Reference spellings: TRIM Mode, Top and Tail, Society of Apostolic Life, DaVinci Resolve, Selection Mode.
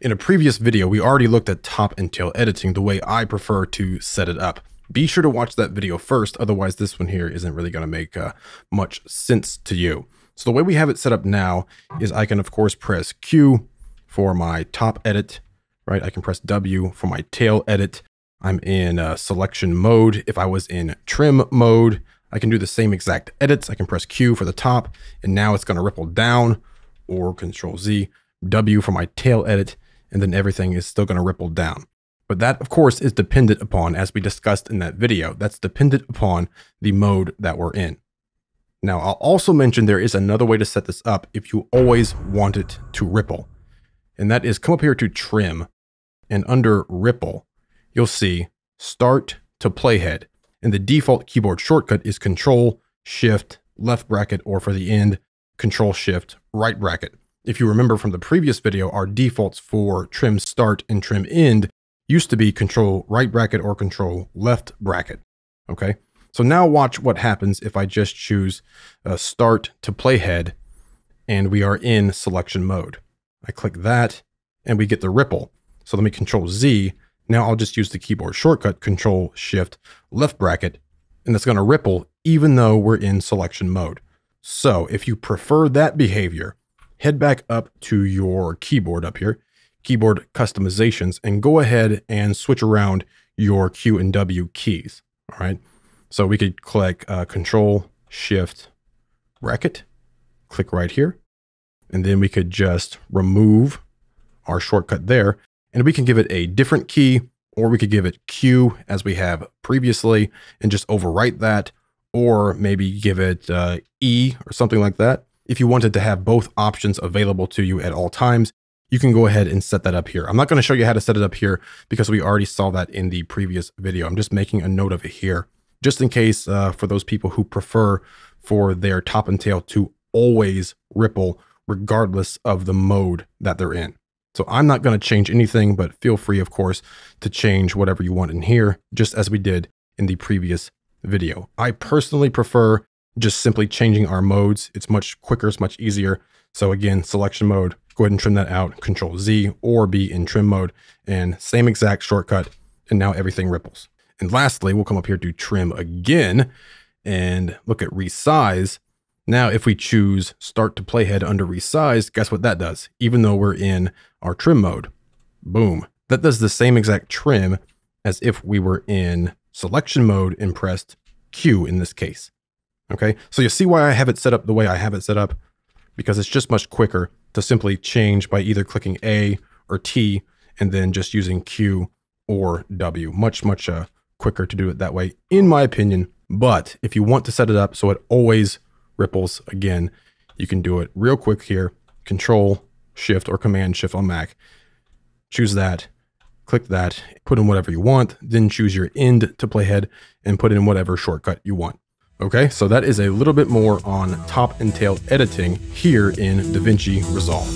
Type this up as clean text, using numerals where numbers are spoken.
In a previous video, we already looked at top and tail editing the way I prefer to set it up. Be sure to watch that video first, otherwise this one here isn't really going to make much sense to you. So the way we have it set up now is I can, of course, press Q for my top edit, right? I can press W for my tail edit. I'm in selection mode. If I was in trim mode, I can do the same exact edits. I can press Q for the top, and now it's going to ripple down, or Control Z, W for my tail edit, and then everything is still going to ripple down. But that, of course, is dependent upon, as we discussed in that video, that's dependent upon the mode that we're in. Now, I'll also mention there is another way to set this up if you always want it to ripple. And that is come up here to Trim, and under Ripple, you'll see Start to Playhead. And the default keyboard shortcut is Control, Shift, left bracket, or for the end, Control, Shift, right bracket. If you remember from the previous video, our defaults for Trim Start and Trim End used to be Control right bracket or Control left bracket. Okay, so now watch what happens if I just choose Start to Playhead, and we are in selection mode. I click that and we get the ripple. So let me Control Z. Now I'll just use the keyboard shortcut Control Shift left bracket, and that's going to ripple even though we're in selection mode. So if you prefer that behavior, head back up to your keyboard up here, keyboard customizations, and go ahead and switch around your Q and W keys. All right. So we could click Control Shift bracket, click right here. And then we could just remove our shortcut there, and we can give it a different key, or we could give it Q as we have previously and just overwrite that, or maybe give it E or something like that. If you wanted to have both options available to you at all times, you can go ahead and set that up here. I'm not going to show you how to set it up here because we already saw that in the previous video. I'm just making a note of it here, just in case for those people who prefer for their top and tail to always ripple regardless of the mode that they're in. So I'm not going to change anything, but feel free, of course, to change whatever you want in here, just as we did in the previous video. I personally prefer just simply changing our modes. It's much quicker, it's much easier. So again, selection mode, go ahead and trim that out, Control Z or be in trim mode, and same exact shortcut, and now everything ripples. And lastly, we'll come up here to trim again and look at resize. Now, if we choose Start to Playhead under resize, guess what that does? Even though we're in our trim mode, boom, that does the same exact trim as if we were in selection mode and pressed Q in this case. Okay, so you see why I have it set up the way I have it set up, because it's just much quicker to simply change by either clicking A or T and then just using Q or W. Much quicker to do it that way, in my opinion. But if you want to set it up so it always ripples, again, you can do it real quick here. Control Shift or Command Shift on Mac. Choose that, click that, put in whatever you want, then choose your end to playhead and put in whatever shortcut you want. Okay, so that is a little bit more on top and tail editing here in DaVinci Resolve.